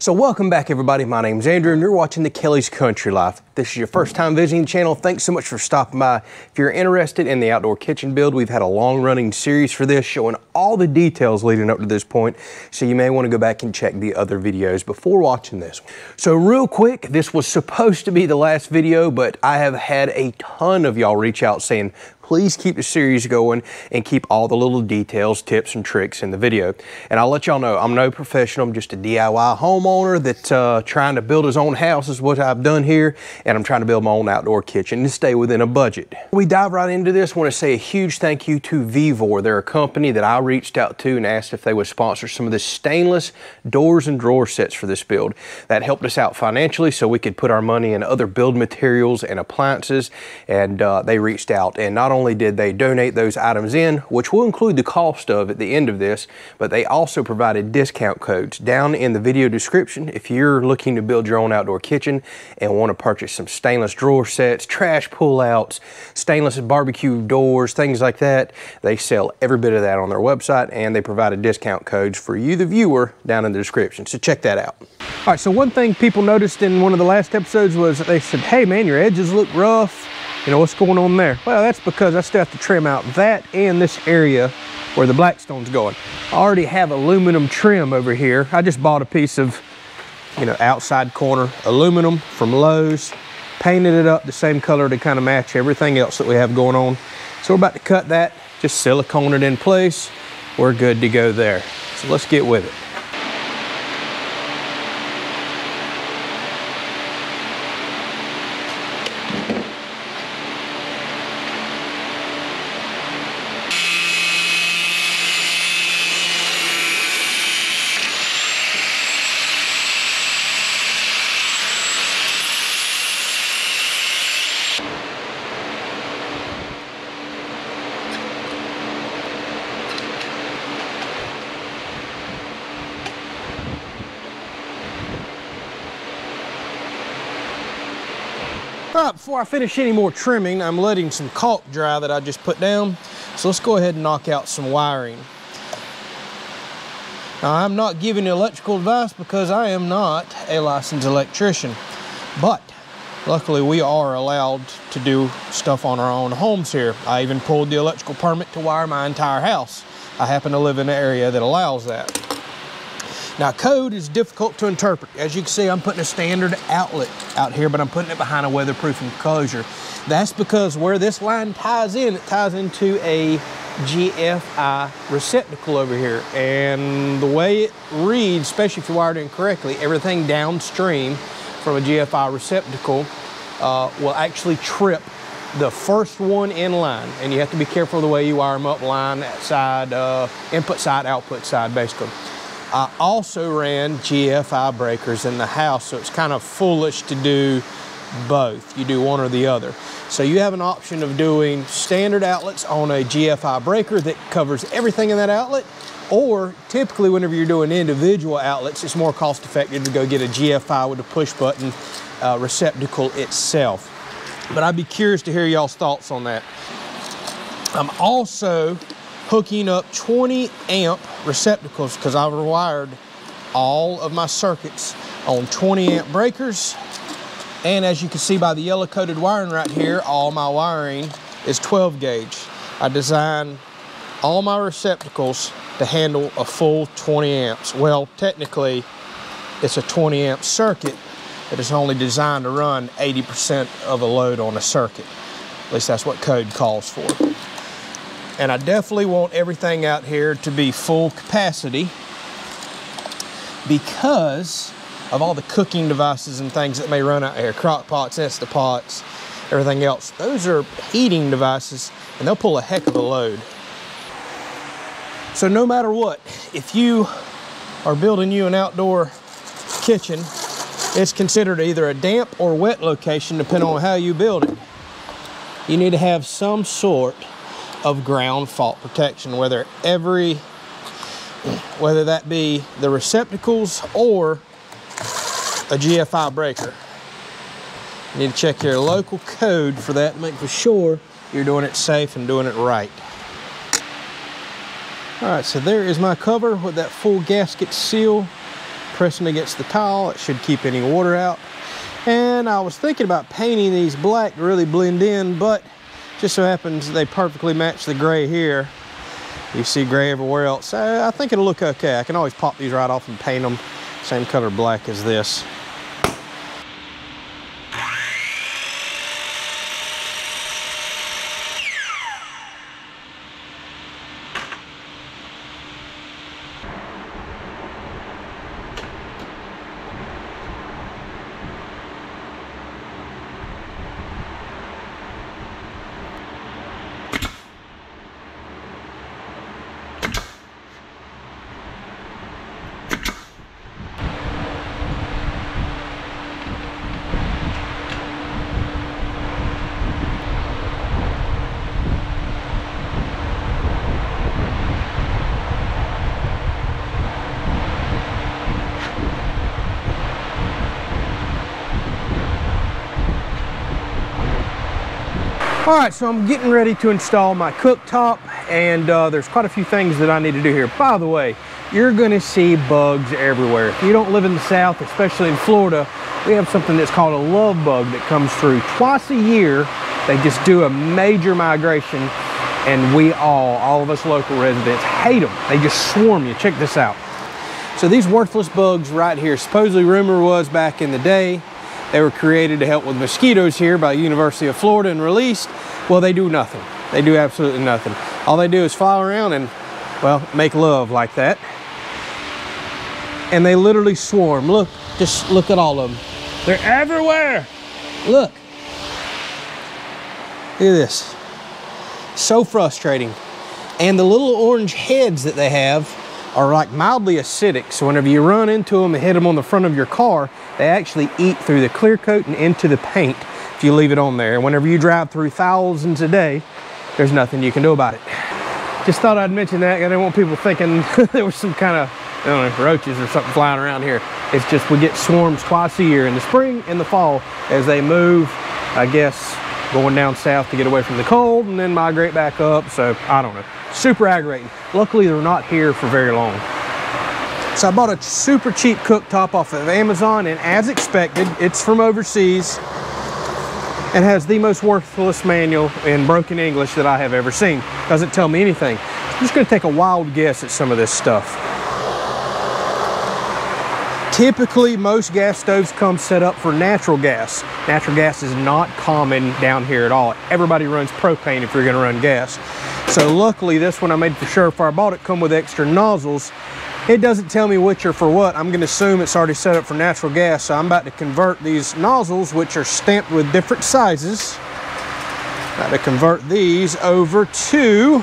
So welcome back everybody, my name's Andrew and you're watching The Kelley's Country Life. If this is your first time visiting the channel, thanks so much for stopping by. If you're interested in the outdoor kitchen build, we've had a long running series for this showing all the details leading up to this point, so you may want to go back and check the other videos before watching this one. So real quick, this was supposed to be the last video, but I have had a ton of y'all reach out saying, please keep the series going and keep all the little details, tips, and tricks in the video. And I'll let y'all know, I'm no professional, I'm just a DIY homeowner that's trying to build his own house is what I've done here, and I'm trying to build my own outdoor kitchen and stay within a budget. We dive right into this. I want to say a huge thank you to Vevor. They're a company that I reached out to and asked if they would sponsor some of the stainless doors and drawer sets for this build. That helped us out financially so we could put our money in other build materials and appliances, and they reached out, and not only did they donate those items in, which will include the cost of at the end of this, but they also provided discount codes down in the video description if you're looking to build your own outdoor kitchen and want to purchase some stainless drawer sets, trash pullouts, stainless barbecue doors, things like that. They sell every bit of that on their website, and they provided discount codes for you, the viewer, down in the description. So check that out. All right, so one thing people noticed in one of the last episodes was that they said, hey man, your edges look rough. You know, what's going on there? Well, that's because I still have to trim out that and this area where the Blackstone's going. I already have aluminum trim over here. I just bought a piece of, you know, outside corner aluminum from Lowe's, painted it up the same color to kind of match everything else that we have going on. So we're about to cut that, just silicone it in place. We're good to go there. So let's get with it. Right, before I finish any more trimming, I'm letting some caulk dry that I just put down. So let's go ahead and knock out some wiring. Now, I'm not giving electrical advice because I am not a licensed electrician, but luckily we are allowed to do stuff on our own homes here. I even pulled the electrical permit to wire my entire house. I happen to live in an area that allows that. Now, code is difficult to interpret. As you can see, I'm putting a standard outlet out here, but I'm putting it behind a weatherproof enclosure. That's because where this line ties in, it ties into a GFI receptacle over here. And the way it reads, especially if you wired in correctly, everything downstream from a GFI receptacle will actually trip the first one in line. And you have to be careful the way you wire them up, line, side, input side, output side, basically. I also ran GFI breakers in the house, so it's kind of foolish to do both. You do one or the other. So you have an option of doing standard outlets on a GFI breaker that covers everything in that outlet, or typically whenever you're doing individual outlets, it's more cost effective to go get a GFI with a push button receptacle itself. But I'd be curious to hear y'all's thoughts on that. I'm also hooking up 20 amp receptacles because I've rewired all of my circuits on 20 amp breakers. And as you can see by the yellow coated wiring right here, all my wiring is 12 gauge. I designed all my receptacles to handle a full 20 amps. Well, technically it's a 20 amp circuit, but it's only designed to run 80% of a load on a circuit. At least that's what code calls for. And I definitely want everything out here to be full capacity because of all the cooking devices and things that may run out here. Crock pots, Instapots, everything else. Those are heating devices and they'll pull a heck of a load. So no matter what, if you are building you an outdoor kitchen, it's considered either a damp or wet location depending on how you build it. You need to have some sort of ground fault protection, whether that be the receptacles or a GFI breaker. You need to check your local code for that, make sure you're doing it safe and doing it right. All right, so there is my cover with that full gasket seal. pressing against the tile. It should keep any water out. And I was thinking about painting these black to really blend in, but just so happens they perfectly match the gray here. You see gray everywhere else. So I think it'll look okay. I can always pop these right off and paint them same color black as this. All right, so I'm getting ready to install my cooktop, and there's quite a few things that I need to do here. By the way, you're gonna see bugs everywhere. If you don't live in the South, especially in Florida, we have something that's called a love bug that comes through twice a year. They just do a major migration, and we all of us local residents hate them. They just swarm you. Check this out. So these worthless bugs right here, supposedly rumor was back in the day, they were created to help with mosquitoes here by the University of Florida and released. Well, they do nothing. They do absolutely nothing. All they do is fly around and, well, make love like that. And they literally swarm. Look, just look at all of them. They're everywhere. Look. Look at this. So frustrating. And the little orange heads that they have are like mildly acidic, so whenever you run into them and hit them on the front of your car, they actually eat through the clear coat and into the paint if you leave it on there. And whenever you drive through thousands a day, there's nothing you can do about it. Just thought I'd mention that. I don't want people thinking there was some kind of, I don't know, roaches or something flying around here. It's just we get swarms twice a year in the spring and the fall as they move, I guess, going down south to get away from the cold and then migrate back up. So I don't know, super aggravating. Luckily they're not here for very long. So I bought a super cheap cooktop off of Amazon, and as expected, it's from overseas and has the most worthless manual in broken English that I have ever seen. Doesn't tell me anything. I'm just gonna take a wild guess at some of this stuff. Typically, most gas stoves come set up for natural gas. Natural gas is not common down here at all. Everybody runs propane if you're gonna run gas. So luckily, this one I made for sure if I bought it, come with extra nozzles. It doesn't tell me which are for what. I'm gonna assume it's already set up for natural gas, so I'm about to convert these nozzles, which are stamped with different sizes. About to convert these over to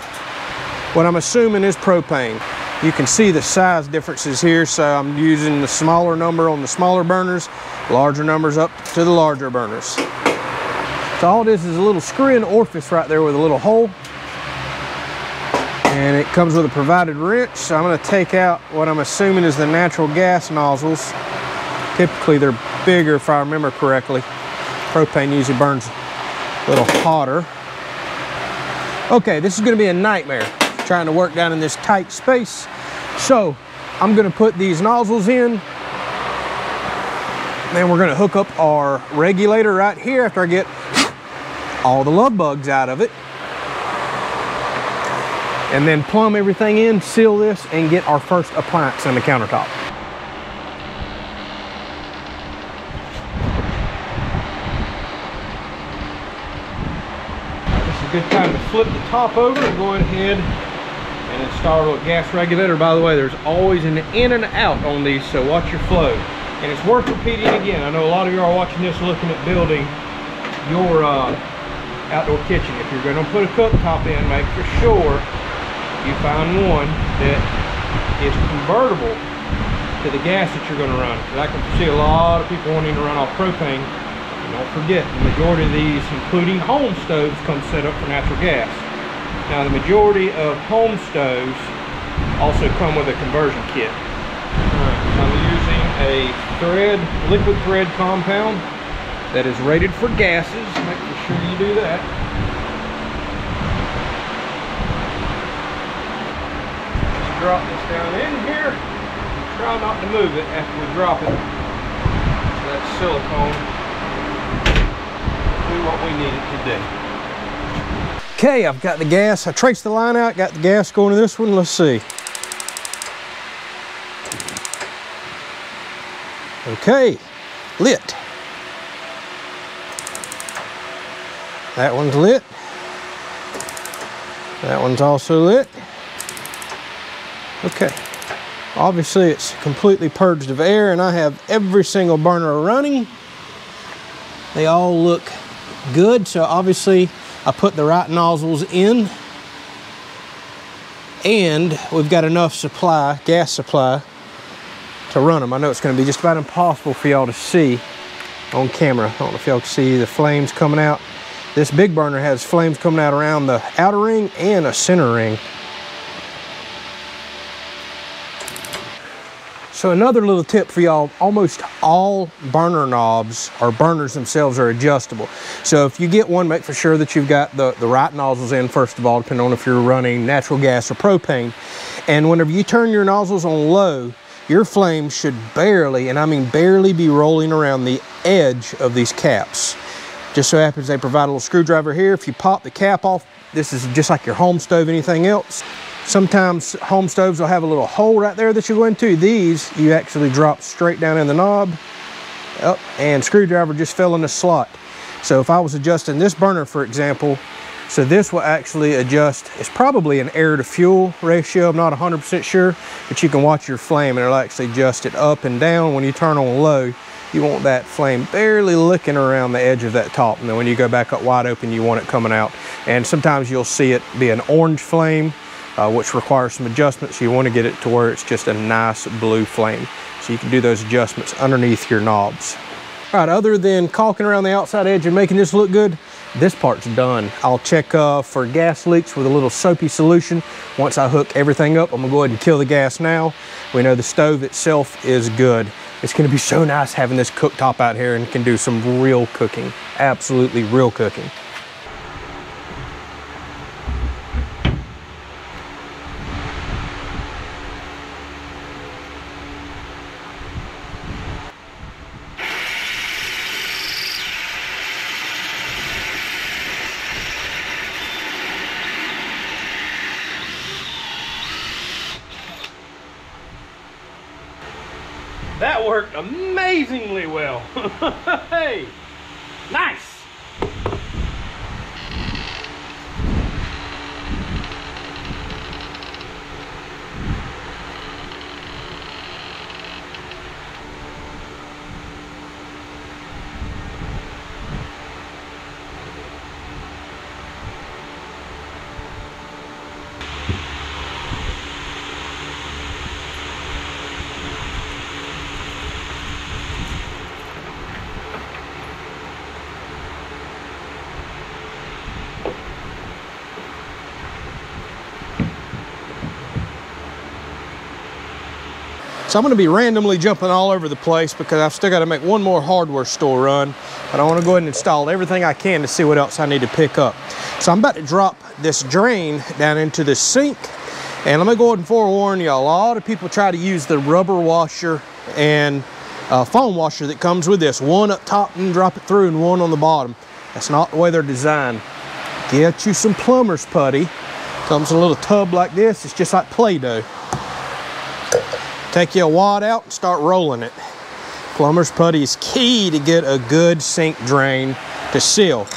what I'm assuming is propane. You can see the size differences here, so I'm using the smaller number on the smaller burners, larger numbers up to the larger burners. So all it is a little screw-in orifice right there with a little hole. And it comes with a provided wrench, so I'm gonna take out what I'm assuming is the natural gas nozzles. Typically they're bigger if I remember correctly. Propane usually burns a little hotter. Okay, this is gonna be a nightmare trying to work down in this tight space. So I'm gonna put these nozzles in, then we're gonna hook up our regulator right here after I get all the love bugs out of it, and then plumb everything in, seal this, and get our first appliance on the countertop. This is a good time to flip the top over and go ahead and install a little gas regulator. By the way, there's always an in and out on these, so watch your flow. And it's worth repeating again. I know a lot of you are watching this looking at building your outdoor kitchen. If you're gonna put a cooktop in, make for sure you find one that is convertible to the gas that you're gonna run. Because I can see a lot of people wanting to run off propane. And don't forget, the majority of these, including home stoves, come set up for natural gas. Now, the majority of home stoves also come with a conversion kit. All right, I'm using a thread, liquid thread compound that is rated for gases. Make sure you do that. Just drop this down in here. Try not to move it after we drop it. So that silicone will do what we need it to do. Okay, I've got the gas. I traced the line out, got the gas going to this one. Let's see. Okay, lit. That one's lit. That one's also lit. Okay. Obviously it's completely purged of air and I have every single burner running. They all look good. So obviously I put the right nozzles in and we've got enough supply, gas supply, to run them. I know it's going to be just about impossible for y'all to see on camera. I don't know if y'all can see the flames coming out. This big burner has flames coming out around the outer ring and a center ring. So another little tip for y'all, almost all burner knobs or burners themselves are adjustable. So if you get one, make for sure that you've got the right nozzles in, first of all, depending on if you're running natural gas or propane. And whenever you turn your nozzles on low, your flame should barely, and I mean barely, be rolling around the edge of these caps. Just so happens they provide a little screwdriver here. If you pop the cap off, this is just like your home stove, anything else. Sometimes home stoves will have a little hole right there that you go into. These, you actually drop straight down in the knob. Up, and screwdriver just fell in the slot. So if I was adjusting this burner, for example, so this will actually adjust. It's probably an air to fuel ratio. I'm not 100% sure, but you can watch your flame and it'll actually adjust it up and down when you turn on low. You want that flame barely licking around the edge of that top. And then when you go back up wide open, you want it coming out. And sometimes you'll see it be an orange flame, which requires some adjustments. You want to get it to where it's just a nice blue flame. So you can do those adjustments underneath your knobs. All right, other than caulking around the outside edge and making this look good, this part's done. I'll check for gas leaks with a little soapy solution. Once I hook everything up, I'm gonna go ahead and kill the gas now. We know the stove itself is good. It's gonna be so nice having this cooktop out here and can do some real cooking, absolutely real cooking. That worked amazingly well. Hey, nice. So I'm gonna be randomly jumping all over the place because I've still gotta make one more hardware store run, but I wanna go ahead and install everything I can to see what else I need to pick up. So I'm about to drop this drain down into this sink, and let me go ahead and forewarn y'all, a lot of people try to use the rubber washer and foam washer that comes with this. One up top and drop it through and one on the bottom. That's not the way they're designed. Get you some plumber's putty. Comes in a little tub like this. It's just like Play-Doh. Take your wad out and start rolling it. Plumber's putty is key to get a good sink drain to seal.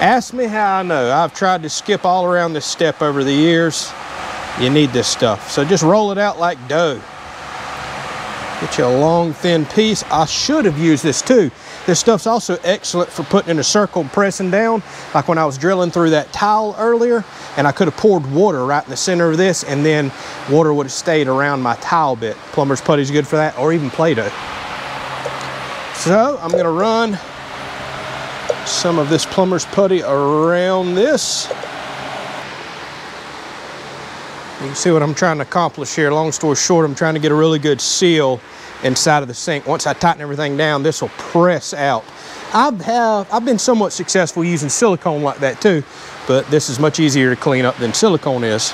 Ask me how I know. I've tried to skip all around this step over the years. You need this stuff. So just roll it out like dough. Get you a long, thin piece. I should have used this too. This stuff's also excellent for putting in a circle and pressing down, like when I was drilling through that tile earlier, and I could have poured water right in the center of this, and then water would have stayed around my tile bit. Plumber's putty's good for that, or even Play-Doh. So I'm gonna run some of this plumber's putty around this. You can see what I'm trying to accomplish here. Long story short, I'm trying to get a really good seal inside of the sink. Once I tighten everything down, this will press out. I've been somewhat successful using silicone like that too, but this is much easier to clean up than silicone is.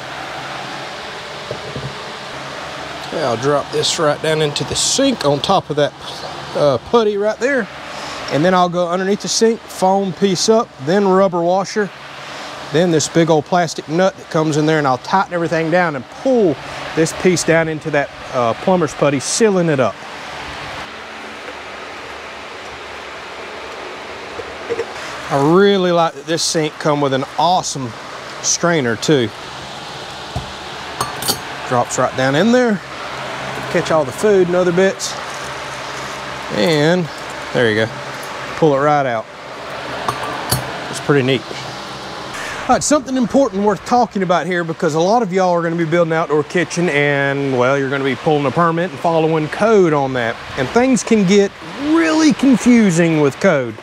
Now I'll drop this right down into the sink on top of that putty right there. And then I'll go underneath the sink, foam piece up, then rubber washer, then this big old plastic nut that comes in there, and I'll tighten everything down and pull this piece down into that plumber's putty, sealing it up. I really like that this sink comes with an awesome strainer too. Drops right down in there, catch all the food and other bits, and there you go, pull it right out. It's pretty neat. All right, something important worth talking about here, because a lot of y'all are going to be building an outdoor kitchen and, well, you're going to be pulling a permit and following code on that. And things can get really confusing with code.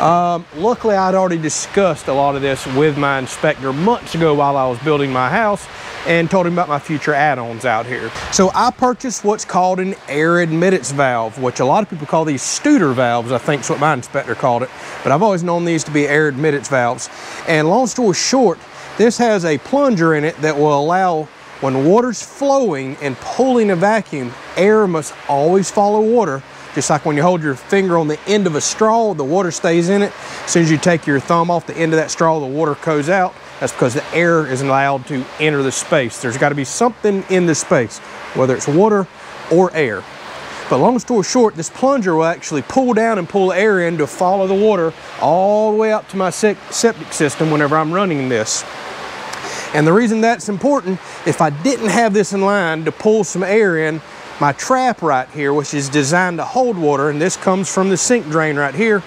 Luckily, I'd already discussed a lot of this with my inspector months ago while I was building my house and told him about my future add-ons out here. So I purchased what's called an air admittance valve, which a lot of people call these Studer valves, I think is what my inspector called it. But I've always known these to be air admittance valves. And long story short, this has a plunger in it that will allow, when water's flowing and pulling a vacuum, air must always follow water. Just like when you hold your finger on the end of a straw, the water stays in it. As soon as you take your thumb off the end of that straw, the water goes out. That's because the air isn't allowed to enter the space. There's got to be something in the space, whether it's water or air. But long story short, this plunger will actually pull down and pull air in to follow the water all the way up to my septic system whenever I'm running this. And the reason that's important, if I didn't have this in line to pull some air in, my trap right here, which is designed to hold water, and this comes from the sink drain right here,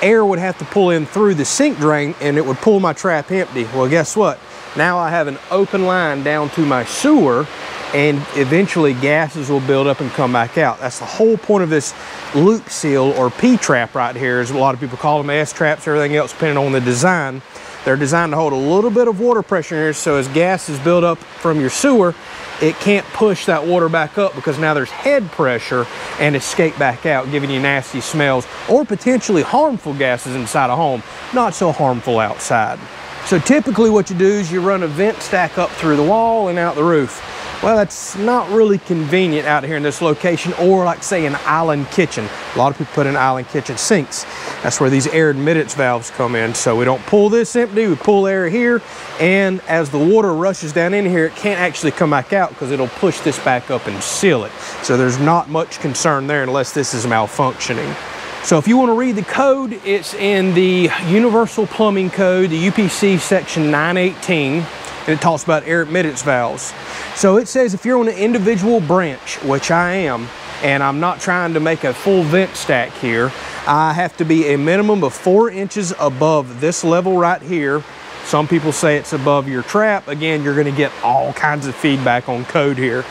air would have to pull in through the sink drain and it would pull my trap empty. Well, guess what? Now I have an open line down to my sewer, and eventually gases will build up and come back out. That's the whole point of this loop seal, or P-trap right here, as a lot of people call them, S-traps, everything else depending on the design. They're designed to hold a little bit of water pressure in here, so as gases build up from your sewer, it can't push that water back up because now there's head pressure and escape back out, giving you nasty smells or potentially harmful gases inside a home. Not so harmful outside. So typically what you do is you run a vent stack up through the wall and out the roof. Well, that's not really convenient out here in this location, or like say an island kitchen. A lot of people put in island kitchen sinks. That's where these air admittance valves come in. So we don't pull this empty, we pull air here, and as the water rushes down in here, it can't actually come back out because it'll push this back up and seal it. So there's not much concern there unless this is malfunctioning. So if you want to read the code, it's in the Universal Plumbing Code, the UPC section 918. And it talks about air admittance valves. So it says if you're on an individual branch, which I am, and I'm not trying to make a full vent stack here, I have to be a minimum of 4 inches above this level right here. Some people say it's above your trap. Again, you're gonna get all kinds of feedback on code here.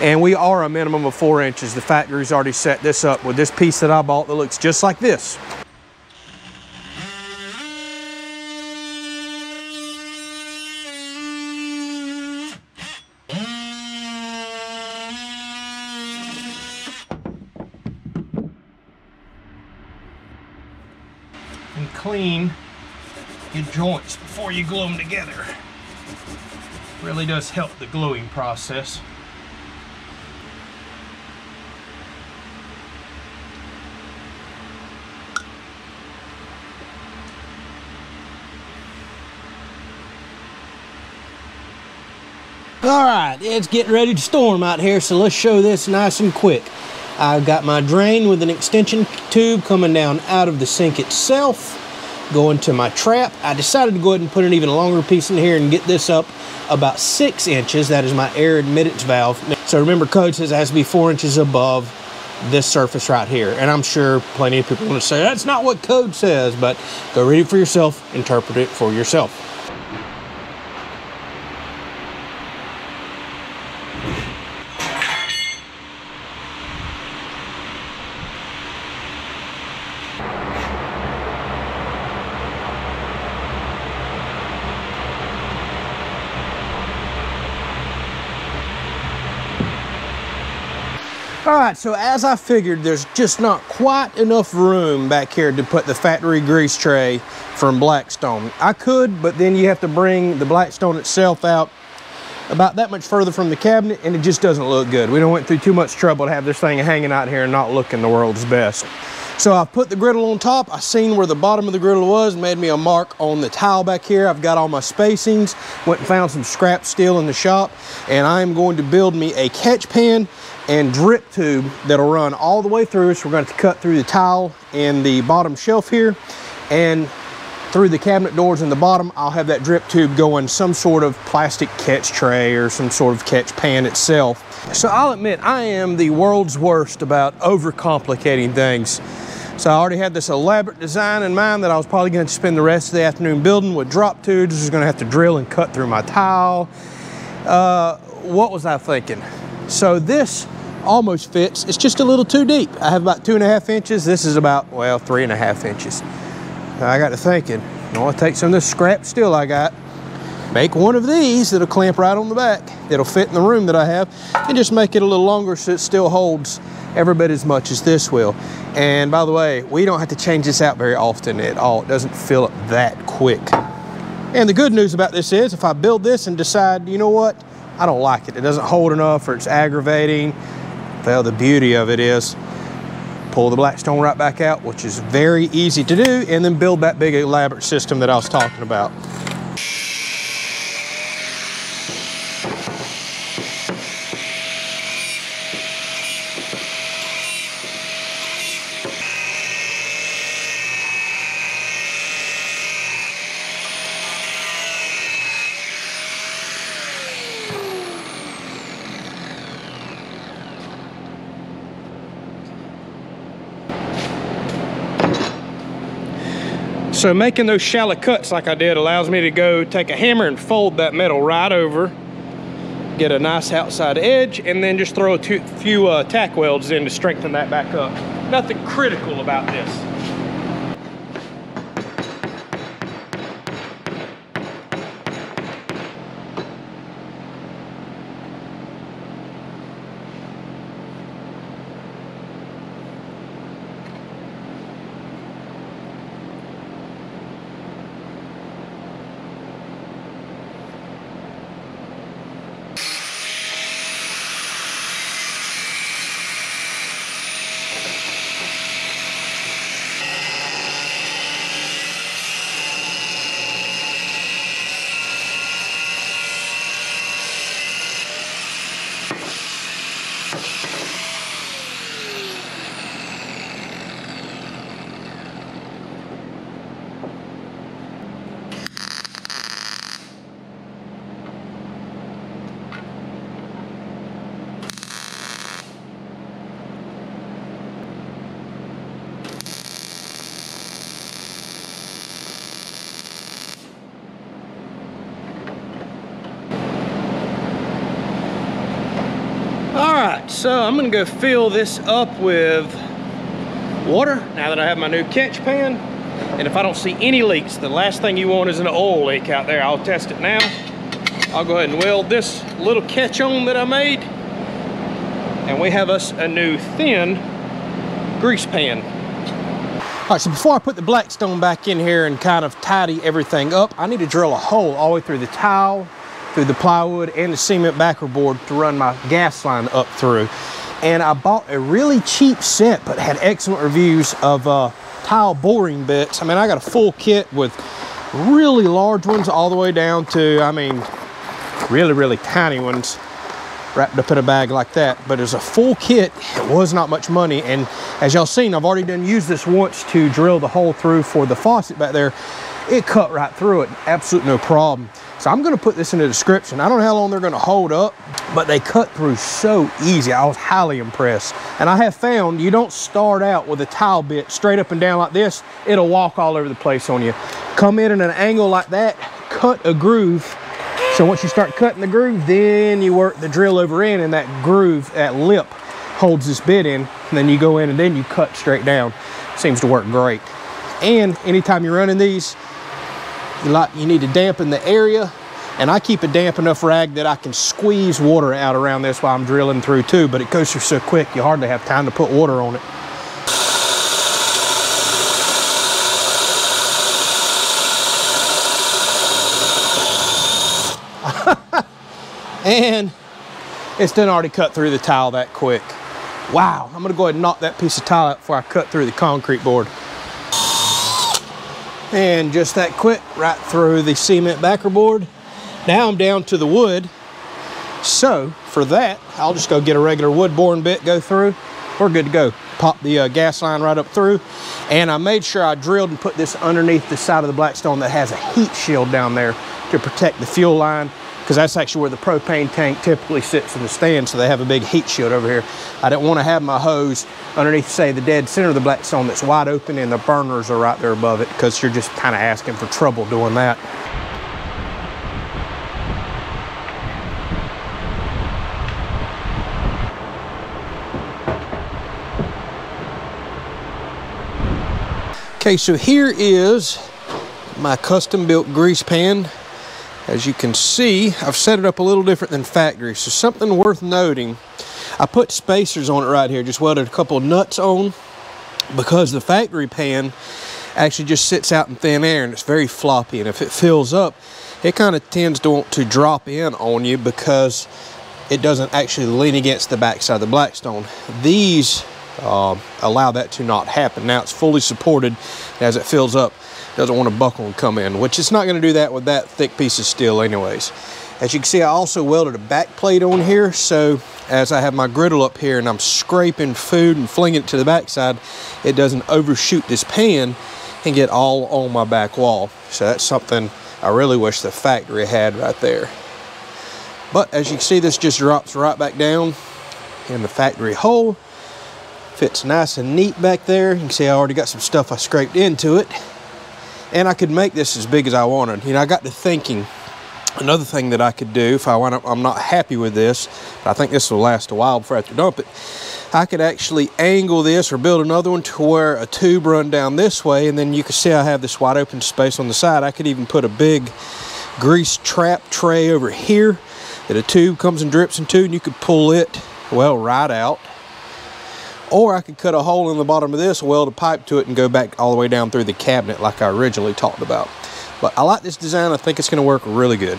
And we are a minimum of 4 inches. The factory's already set this up with this piece that I bought that looks just like this. Clean your joints before you glue them together. Really does help the gluing process. All right, it's getting ready to storm out here, so let's show this nice and quick. I've got my drain with an extension tube coming down out of the sink itself, going to my trap. I decided to go ahead and put an even longer piece in here and get this up about 6 inches. That is my air admittance valve. So remember, code says it has to be 4 inches above this surface right here. And I'm sure plenty of people are going to say, that's not what code says, but go read it for yourself, interpret it for yourself. All right, so as I figured, there's just not quite enough room back here to put the factory grease tray from Blackstone. I could, but then you have to bring the Blackstone itself out about that much further from the cabinet, and it just doesn't look good. We done went through too much trouble to have this thing hanging out here and not looking the world's best. So I put the griddle on top. I seen where the bottom of the griddle was, made me a mark on the tile back here. I've got all my spacings, went and found some scrap steel in the shop, and I'm going to build me a catch pan and drip tube that'll run all the way through. So we're going to cut through the tile in the bottom shelf here and through the cabinet doors in the bottom. I'll have that drip tube go in some sort of plastic catch tray or some sort of catch pan itself. So I'll admit, I am the world's worst about overcomplicating things. So I already had this elaborate design in mind that I was probably going to spend the rest of the afternoon building with drop tubes. Just going to have to drill and cut through my tile. What was I thinking? So this almost fits. It's just a little too deep. I have about 2.5 inches. This is about, well, 3.5 inches. I got to thinking, I want to take some of this scrap steel I got, make one of these that'll clamp right on the back, that'll fit in the room that I have, and just make it a little longer so it still holds every bit as much as this will. And by the way, we don't have to change this out very often at all. It doesn't fill up that quick. And the good news about this is, if I build this and decide, you know what, I don't like it, it doesn't hold enough, or it's aggravating, well, the beauty of it is, pull the Blackstone right back out, which is very easy to do, and then build that big elaborate system that I was talking about. So making those shallow cuts like I did allows me to go take a hammer and fold that metal right over, get a nice outside edge, and then just throw a few tack welds in to strengthen that back up. Nothing critical about this. So I'm gonna go fill this up with water now that I have my new catch pan. And if I don't see any leaks, the last thing you want is an oil leak out there. I'll test it now. I'll go ahead and weld this little catch on that I made. And we have us a new thin grease pan. All right, so before I put the Blackstone back in here and kind of tidy everything up, I need to drill a hole all the way through the tile, through the plywood and the cement backer board to run my gas line up through. And I bought a really cheap set, but had excellent reviews of tile boring bits. I mean, I got a full kit with really large ones all the way down to, I mean, really, really tiny ones wrapped up in a bag like that. But as a full kit, it was not much money. And as y'all seen, I've already done used this once to drill the hole through for the faucet back there. It cut right through it, absolute no problem. So I'm gonna put this in the description. I don't know how long they're gonna hold up, but they cut through so easy. I was highly impressed. And I have found you don't start out with a tile bit straight up and down like this, it'll walk all over the place on you. Come in at an angle like that, cut a groove. So once you start cutting the groove, then you work the drill over in, and that groove, that lip, holds this bit in, and then you go in and then you cut straight down. Seems to work great. And anytime you're running these, you need to dampen the area, and I keep a damp enough rag that I can squeeze water out around this while I'm drilling through too, but it goes through so quick you hardly have time to put water on it. and it's done already cut through the tile that quick. Wow, I'm gonna go ahead and knock that piece of tile out before I cut through the concrete board. And just that quick, right through the cement backer board. Now I'm down to the wood. So for that, I'll just go get a regular wood boring bit, go through, we're good to go. Pop the gas line right up through. And I made sure I drilled and put this underneath the side of the Blackstone that has a heat shield down there to protect the fuel line, because that's actually where the propane tank typically sits in the stand, so they have a big heat shield over here. I don't want to have my hose underneath, say, the dead center of the Blackstone that's wide open and the burners are right there above it, because you're just kind of asking for trouble doing that. Okay, so here is my custom-built grease pan. As you can see, I've set it up a little different than factory. So something worth noting, I put spacers on it right here, just welded a couple of nuts on, because the factory pan actually just sits out in thin air and it's very floppy. And if it fills up, it kind of tends to want to drop in on you because it doesn't actually lean against the backside of the Blackstone. These allow that to not happen. Now it's fully supported as it fills up. Doesn't want to buckle and come in, which it's not going to do that with that thick piece of steel anyways. As you can see, I also welded a back plate on here, so as I have my griddle up here and I'm scraping food and flinging it to the backside, it doesn't overshoot this pan and get all on my back wall. So that's something I really wish the factory had right there. But as you can see, this just drops right back down in the factory hole. Fits nice and neat back there. You can see I already got some stuff I scraped into it. And I could make this as big as I wanted. You know, I got to thinking, another thing that I could do if I wind up, I'm not happy with this, but I think this will last a while before I have to dump it. I could actually angle this or build another one to where a tube run down this way, and then you can see I have this wide open space on the side. I could even put a big grease trap tray over here that a tube comes and drips into, and you could pull it, well, right out. Or I could cut a hole in the bottom of this, weld a pipe to it, and go back all the way down through the cabinet like I originally talked about. But I like this design. I think it's going to work really good.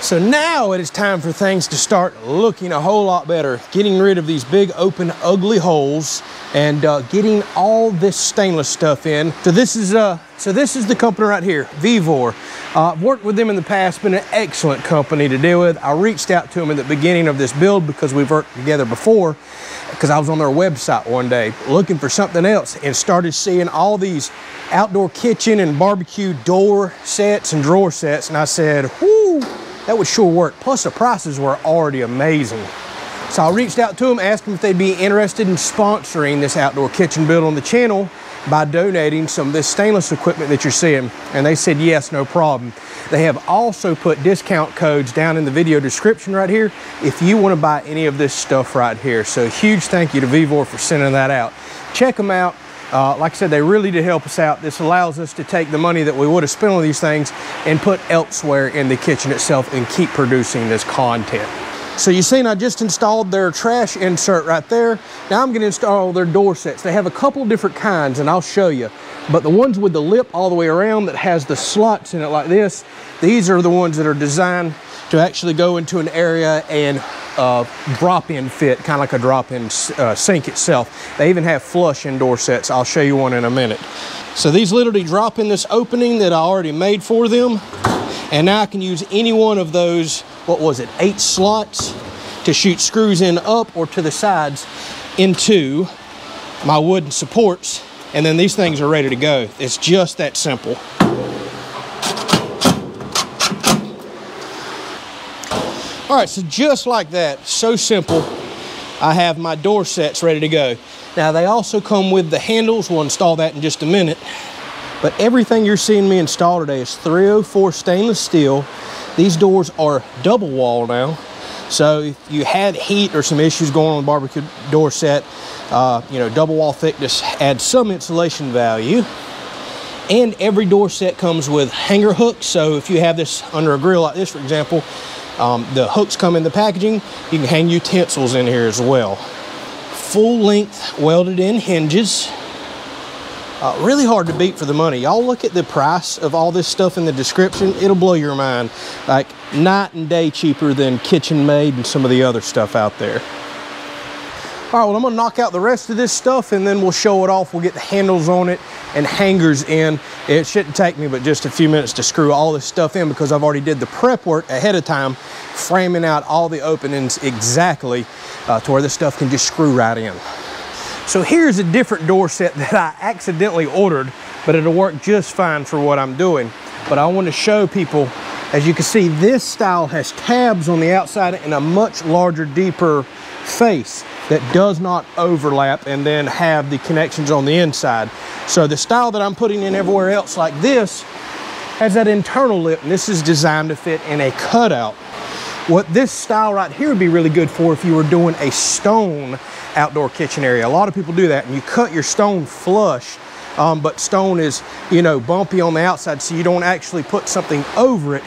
So now it is time for things to start looking a whole lot better. Getting rid of these big, open, ugly holes and getting all this stainless stuff in. So this is the company right here, Vevor. I've worked with them in the past, been an excellent company to deal with. I reached out to them at the beginning of this build because we've worked together before, because I was on their website one day looking for something else and started seeing all these outdoor kitchen and barbecue door sets and drawer sets, and I said, whoo! That would sure work. Plus, the prices were already amazing. So I reached out to them, asked them if they'd be interested in sponsoring this outdoor kitchen build on the channel by donating some of this stainless equipment that you're seeing. And they said, yes, no problem. They have also put discount codes down in the video description right here if you want to buy any of this stuff right here. So huge thank you to Vevor for sending that out. Check them out. Like I said, they really did help us out. This allows us to take the money that we would have spent on these things and put elsewhere in the kitchen itself and keep producing this content. So you've seen I just installed their trash insert right there. Now I'm going to install their door sets. They have a couple different kinds, and I'll show you. But the ones with the lip all the way around that has the slots in it like this, these are the ones that are designed to actually go into an area and drop-in fit, kind of like a drop-in sink itself. They even have flush indoor sets. I'll show you one in a minute. So these literally drop in this opening that I already made for them. And now I can use any one of those, what was it, 8 slots to shoot screws in up or to the sides into my wooden supports. And then these things are ready to go. It's just that simple. All right, so just like that, so simple, I have my door sets ready to go. Now, they also come with the handles. We'll install that in just a minute. But everything you're seeing me install today is 304 stainless steel. These doors are double wall now. So if you had heat or some issues going on the barbecue door set, you know, double wall thickness adds some insulation value. And every door set comes with hanger hooks. So if you have this under a grill like this, for example, the hooks come in the packaging. You can hang utensils in here as well. Full length welded in hinges. Really hard to beat for the money. Y'all look at the price of all this stuff in the description. It'll blow your mind. Like night and day cheaper than Kitchen Maid and some of the other stuff out there. All right, well, I'm gonna knock out the rest of this stuff and then we'll show it off. We'll get the handles on it and hangers in. It shouldn't take me but just a few minutes to screw all this stuff in because I've already did the prep work ahead of time, framing out all the openings exactly to where this stuff can just screw right in. So here's a different door set that I accidentally ordered, but it'll work just fine for what I'm doing. But I want to show people, as you can see, this style has tabs on the outside and a much larger, deeper face that does not overlap and then have the connections on the inside. So the style that I'm putting in everywhere else like this has that internal lip, and this is designed to fit in a cutout. What this style right here would be really good for if you were doing a stone outdoor kitchen area. A lot of people do that, and you cut your stone flush, but stone is, you know, bumpy on the outside, so you don't actually put something over it.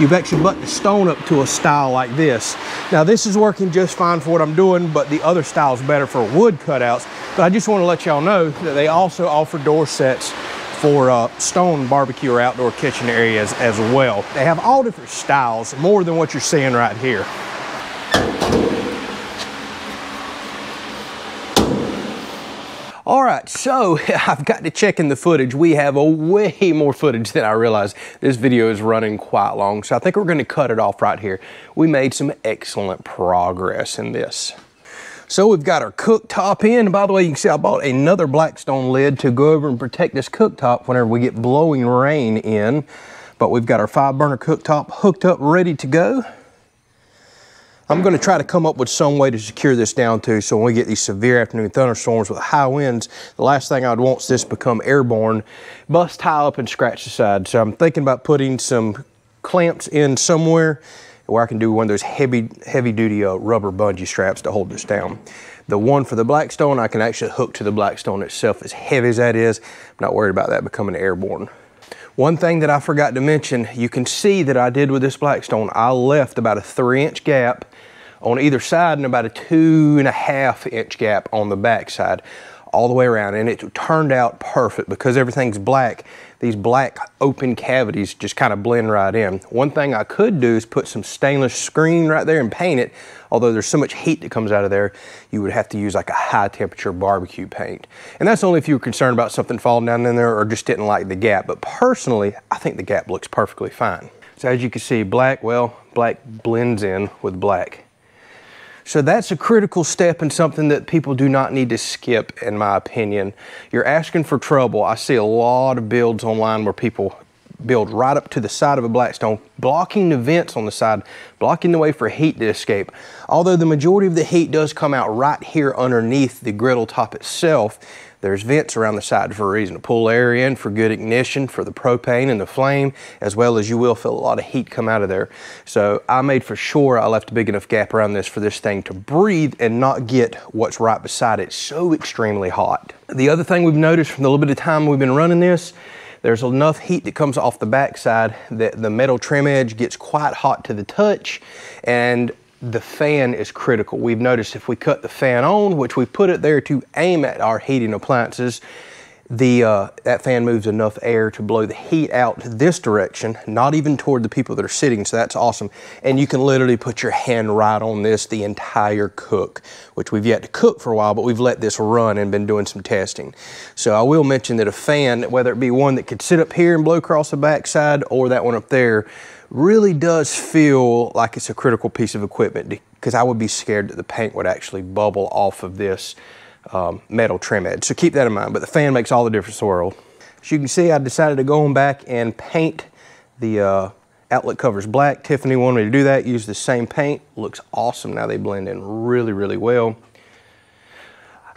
You've actually buttoned the stone up to a style like this. Now this is working just fine for what I'm doing, but the other style is better for wood cutouts. But I just want to let y'all know that they also offer door sets for stone barbecue or outdoor kitchen areas as well. They have all different styles, more than what you're seeing right here. All right, so I've got to check in the footage. We have a way more footage than I realized. This video is running quite long, so I think we're gonna cut it off right here. We made some excellent progress in this. So we've got our cooktop in. By the way, you can see I bought another Blackstone lid to go over and protect this cooktop whenever we get blowing rain in. But we've got our 5-burner cooktop hooked up, ready to go. I'm gonna try to come up with some way to secure this down too, so when we get these severe afternoon thunderstorms with high winds, the last thing I'd want is this to become airborne, bust high up and scratch the side. So I'm thinking about putting some clamps in somewhere where I can do one of those heavy duty rubber bungee straps to hold this down. The one for the Blackstone, I can actually hook to the Blackstone itself, as heavy as that is. I'm not worried about that becoming airborne. One thing that I forgot to mention, you can see that I did with this Blackstone, I left about a 3-inch gap on either side and about a 2.5-inch gap on the back side, all the way around, and it turned out perfect because everything's black. These black open cavities just kind of blend right in. One thing I could do is put some stainless screen right there and paint it, although there's so much heat that comes out of there, you would have to use like a high temperature barbecue paint. And that's only if you were concerned about something falling down in there or just didn't like the gap. But personally, I think the gap looks perfectly fine. So as you can see, black, well, black blends in with black. So that's a critical step and something that people do not need to skip, in my opinion. You're asking for trouble. I see a lot of builds online where people build right up to the side of a Blackstone, blocking the vents on the side, blocking the way for heat to escape. Although the majority of the heat does come out right here underneath the griddle top itself, there's vents around the side for a reason, to pull air in for good ignition, for the propane and the flame, as well as you will feel a lot of heat come out of there. So I made for sure I left a big enough gap around this for this thing to breathe and not get what's right beside it so extremely hot. The other thing we've noticed from the little bit of time we've been running this, there's enough heat that comes off the backside that the metal trim edge gets quite hot to the touch, and the fan is critical. We've noticed if we cut the fan on, which we put it there to aim at our heating appliances, that fan moves enough air to blow the heat out this direction, not even toward the people that are sitting, so that's awesome. And you can literally put your hand right on this the entire cook, which we've yet to cook for a while, but we've let this run and been doing some testing. So I will mention that a fan, whether it be one that could sit up here and blow across the backside or that one up there, really does feel like it's a critical piece of equipment, because I would be scared that the paint would actually bubble off of this metal trim edge. So keep that in mind, but the fan makes all the difference in the world. As you can see, I decided to go on back and paint the outlet covers black. Tiffany wanted me to do that, use the same paint. Looks awesome. Now they blend in really, really well.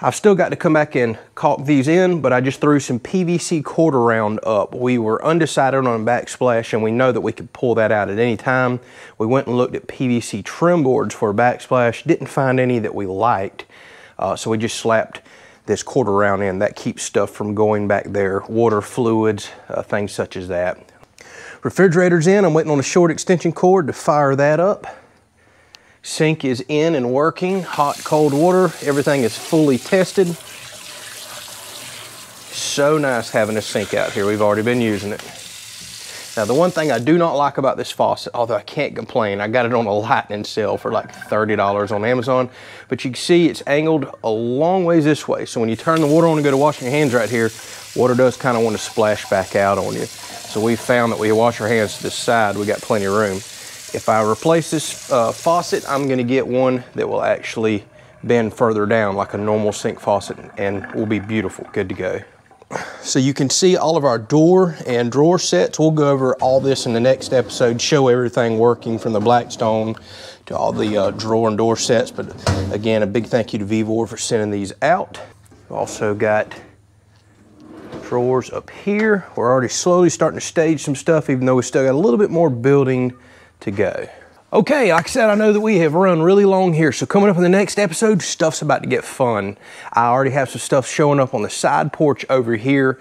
I've still got to come back and caulk these in, but I just threw some PVC quarter round up. We were undecided on backsplash, and we know that we could pull that out at any time. We went and looked at PVC trim boards for backsplash, didn't find any that we liked, so we just slapped this quarter round in. That keeps stuff from going back there, water, fluids, things such as that. Refrigerator's in. I'm waiting on a short extension cord to fire that up. Sink is in and working, hot, cold water. Everything is fully tested. So nice having a sink out here. We've already been using it. Now, the one thing I do not like about this faucet, although I can't complain, I got it on a lightning sale for like $30 on Amazon, but you can see it's angled a long ways this way. So when you turn the water on and go to wash your hands right here, water does kind of want to splash back out on you. So we found that we wash our hands to this side, we got plenty of room. If I replace this faucet, I'm gonna get one that will actually bend further down like a normal sink faucet, and will be beautiful, good to go. So you can see all of our door and drawer sets. We'll go over all this in the next episode, show everything working from the Blackstone to all the drawer and door sets. But again, a big thank you to Vevor for sending these out. We've also got drawers up here. We're already slowly starting to stage some stuff, even though we still got a little bit more building to go. Okay, like I said, I know that we have run really long here, so coming up in the next episode, stuff's about to get fun. I already have some stuff showing up on the side porch over here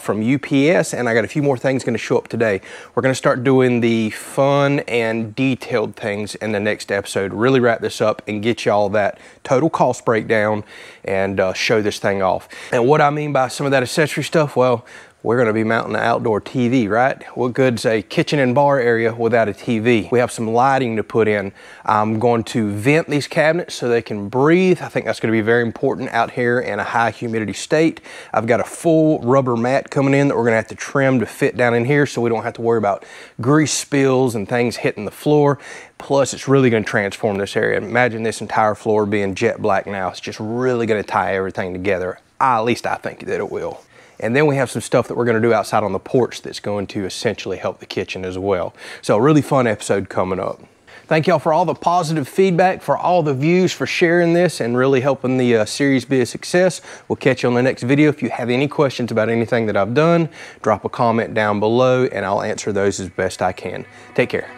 from UPS, and I got a few more things gonna show up today. We're gonna start doing the fun and detailed things in the next episode, really wrap this up and get y'all that total cost breakdown and show this thing off. And what I mean by some of that accessory stuff, well, we're gonna be mounting the outdoor TV, right? What good's a kitchen and bar area without a TV? We have some lighting to put in. I'm going to vent these cabinets so they can breathe. I think that's gonna be very important out here in a high humidity state. I've got a full rubber mat coming in that we're gonna have to trim to fit down in here so we don't have to worry about grease spills and things hitting the floor. Plus, it's really gonna transform this area. Imagine this entire floor being jet black now. It's just really gonna tie everything together. At least I think that it will. And then we have some stuff that we're gonna do outside on the porch that's going to essentially help the kitchen as well. So a really fun episode coming up. Thank y'all for all the positive feedback, for all the views, for sharing this and really helping the series be a success. We'll catch you on the next video. If you have any questions about anything that I've done, drop a comment down below and I'll answer those as best I can. Take care.